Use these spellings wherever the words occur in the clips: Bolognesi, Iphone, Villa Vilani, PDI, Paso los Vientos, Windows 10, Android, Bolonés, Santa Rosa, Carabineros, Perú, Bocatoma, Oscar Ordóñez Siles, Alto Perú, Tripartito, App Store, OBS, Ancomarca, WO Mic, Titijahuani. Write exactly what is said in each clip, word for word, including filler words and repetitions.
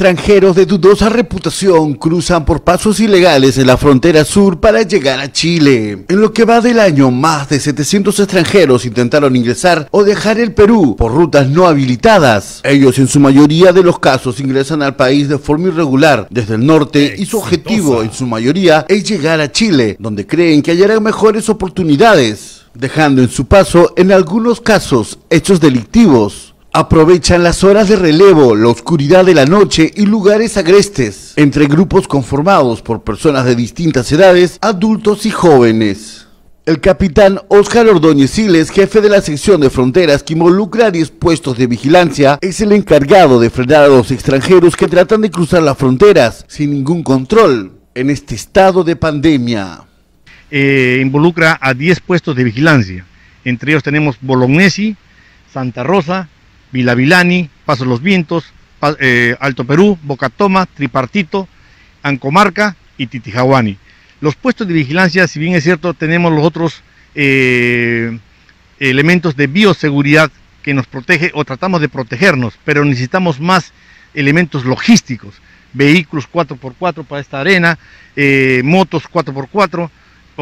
Extranjeros de dudosa reputación cruzan por pasos ilegales en la frontera sur para llegar a Chile. En lo que va del año, más de setecientos extranjeros intentaron ingresar o dejar el Perú por rutas no habilitadas. Ellos, en su mayoría de los casos, ingresan al país de forma irregular desde el norte y su objetivo, en su mayoría, es llegar a Chile, donde creen que hallarán mejores oportunidades, dejando en su paso, en algunos casos, hechos delictivos. Aprovechan las horas de relevo, la oscuridad de la noche y lugares agrestes, entre grupos conformados por personas de distintas edades, adultos y jóvenes. El capitán Oscar Ordóñez Siles, jefe de la sección de fronteras que involucra diez puestos de vigilancia, es el encargado de frenar a los extranjeros que tratan de cruzar las fronteras sin ningún control en este estado de pandemia. Eh, involucra a diez puestos de vigilancia, entre ellos tenemos Bolognesi, Santa Rosa, Villa Vilani, Paso los Vientos, eh, Alto Perú, Bocatoma, Tripartito, Ancomarca y Titijahuani. Los puestos de vigilancia, si bien es cierto, tenemos los otros eh, elementos de bioseguridad que nos protege o tratamos de protegernos, pero necesitamos más elementos logísticos, vehículos cuatro por cuatro para esta arena, eh, motos cuatro por cuatro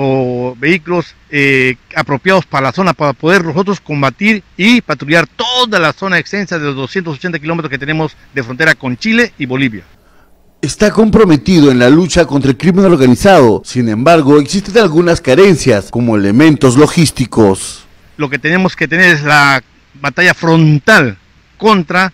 o vehículos eh, apropiados para la zona, para poder nosotros combatir y patrullar toda la zona extensa de los doscientos ochenta kilómetros que tenemos de frontera con Chile y Bolivia. Está comprometido en la lucha contra el crimen organizado, sin embargo existen algunas carencias como elementos logísticos. Lo que tenemos que tener es la batalla frontal contra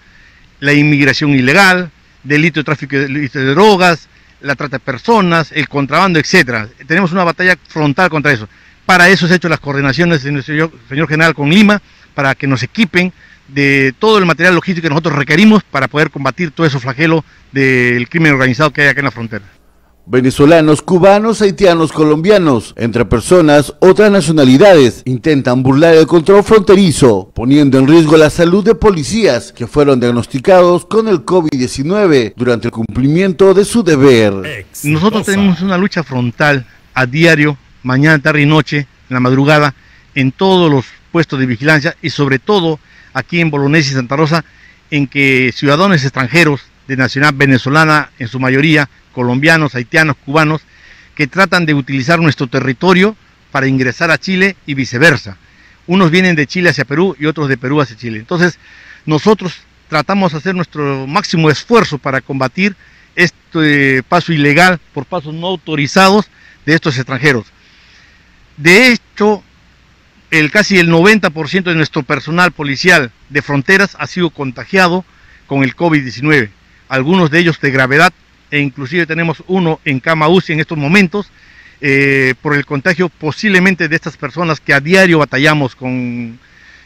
la inmigración ilegal, delito de tráfico de drogas, la trata de personas, el contrabando, etcétera. Tenemos una batalla frontal contra eso. Para eso se han hecho las coordinaciones de nuestro señor general con Lima, para que nos equipen de todo el material logístico que nosotros requerimos para poder combatir todo ese flagelo del crimen organizado que hay acá en la frontera. Venezolanos, cubanos, haitianos, colombianos, entre personas, otras nacionalidades, intentan burlar el control fronterizo, poniendo en riesgo la salud de policías que fueron diagnosticados con el COVID diecinueve durante el cumplimiento de su deber. ¡Exitosa! Nosotros tenemos una lucha frontal a diario, mañana, tarde y noche, en la madrugada, en todos los puestos de vigilancia y sobre todo aquí en Bolonés y Santa Rosa, en que ciudadanos extranjeros de nacionalidad venezolana, en su mayoría, colombianos, haitianos, cubanos, que tratan de utilizar nuestro territorio para ingresar a Chile y viceversa. Unos vienen de Chile hacia Perú y otros de Perú hacia Chile. Entonces, nosotros tratamos de hacer nuestro máximo esfuerzo para combatir este paso ilegal por pasos no autorizados de estos extranjeros. De hecho, el casi el noventa por ciento de nuestro personal policial de fronteras ha sido contagiado con el COVID diecinueve, algunos de ellos de gravedad, e inclusive tenemos uno en cama U C I en estos momentos, eh, por el contagio posiblemente de estas personas que a diario batallamos con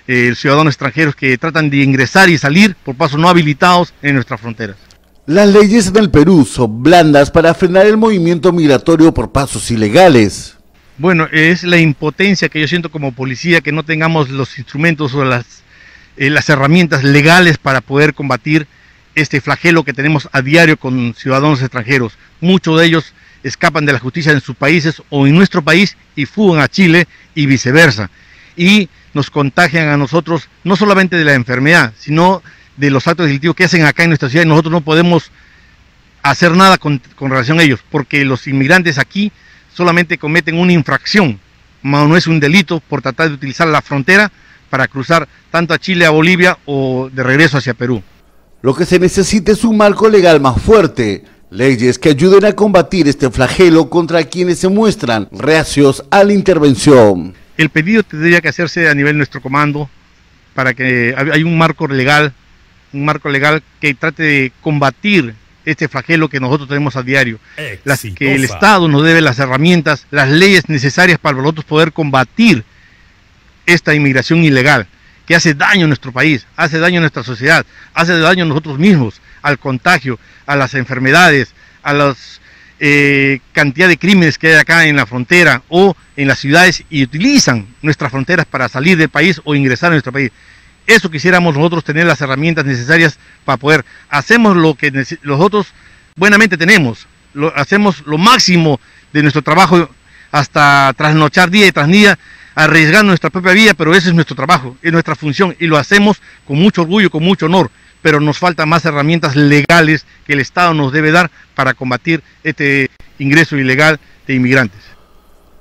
eh, ciudadanos extranjeros que tratan de ingresar y salir por pasos no habilitados en nuestras fronteras. Las leyes en el Perú son blandas para frenar el movimiento migratorio por pasos ilegales. Bueno, es la impotencia que yo siento como policía, que no tengamos los instrumentos o las, eh, las herramientas legales para poder combatir este flagelo que tenemos a diario con ciudadanos extranjeros. Muchos de ellos escapan de la justicia en sus países o en nuestro país y fugan a Chile y viceversa. Y nos contagian a nosotros no solamente de la enfermedad, sino de los actos delictivos que hacen acá en nuestra ciudad, y nosotros no podemos hacer nada con, con relación a ellos, porque los inmigrantes aquí solamente cometen una infracción, no es un delito por tratar de utilizar la frontera para cruzar tanto a Chile, a Bolivia o de regreso hacia Perú. Lo que se necesita es un marco legal más fuerte, leyes que ayuden a combatir este flagelo contra quienes se muestran reacios a la intervención. El pedido tendría que hacerse a nivel de nuestro comando para que haya un marco legal, un marco legal que trate de combatir este flagelo que nosotros tenemos a diario. Las, que el Estado nos debe las herramientas, las leyes necesarias para nosotros poder combatir esta inmigración ilegal, que hace daño a nuestro país, hace daño a nuestra sociedad, hace daño a nosotros mismos, al contagio, a las enfermedades, a la eh, cantidad de crímenes que hay acá en la frontera o en las ciudades, y utilizan nuestras fronteras para salir del país o ingresar a nuestro país. Eso quisiéramos nosotros tener las herramientas necesarias para poder. Hacemos lo que nosotros buenamente tenemos, lo, hacemos lo máximo de nuestro trabajo hasta trasnochar día y tras día, arriesgando nuestra propia vida, pero ese es nuestro trabajo, es nuestra función, y lo hacemos con mucho orgullo, con mucho honor, pero nos faltan más herramientas legales que el Estado nos debe dar para combatir este ingreso ilegal de inmigrantes.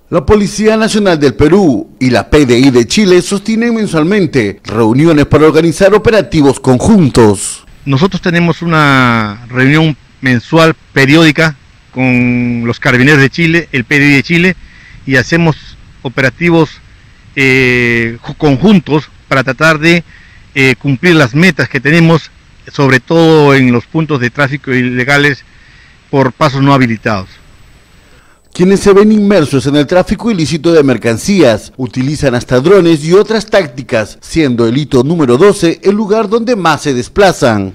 La Policía Nacional del Perú y la P D I de Chile sostienen mensualmente reuniones para organizar operativos conjuntos. Nosotros tenemos una reunión mensual periódica con los Carabineros de Chile, el P D I de Chile, y hacemos operativos eh, conjuntos para tratar de eh, cumplir las metas que tenemos, sobre todo en los puntos de tráfico ilegales por pasos no habilitados. Quienes se ven inmersos en el tráfico ilícito de mercancías utilizan hasta drones y otras tácticas, siendo el hito número doce el lugar donde más se desplazan.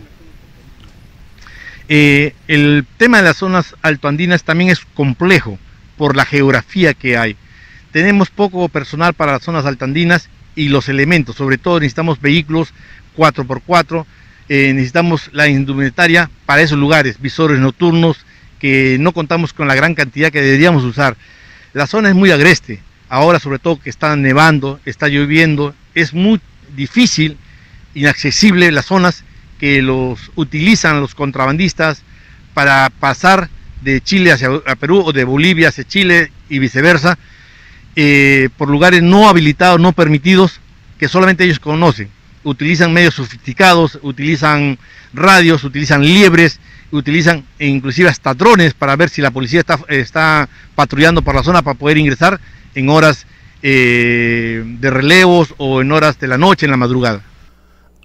Eh, el tema de las zonas altoandinas también es complejo por la geografía que hay. Tenemos poco personal para las zonas altoandinas y los elementos, sobre todo necesitamos vehículos cuatro por cuatro, eh, necesitamos la indumentaria para esos lugares, visores nocturnos, que no contamos con la gran cantidad que deberíamos usar. La zona es muy agreste, ahora sobre todo que está nevando, está lloviendo, es muy difícil, inaccesible las zonas que los utilizan los contrabandistas para pasar de Chile hacia Perú o de Bolivia hacia Chile y viceversa, eh, por lugares no habilitados, no permitidos, que solamente ellos conocen. Utilizan medios sofisticados, utilizan radios, utilizan liebres, utilizan inclusive hasta drones para ver si la policía está, está patrullando por la zona para poder ingresar en horas eh, de relevos o en horas de la noche, en la madrugada.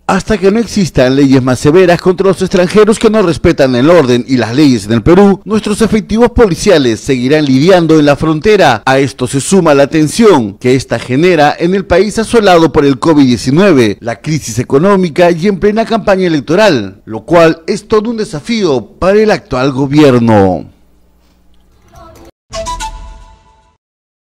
Hasta que no existan leyes más severas contra los extranjeros que no respetan el orden y las leyes en el Perú, nuestros efectivos policiales seguirán lidiando en la frontera. A esto se suma la tensión que esta genera en el país asolado por el COVID diecinueve, la crisis económica y en plena campaña electoral, lo cual es todo un desafío para el actual gobierno.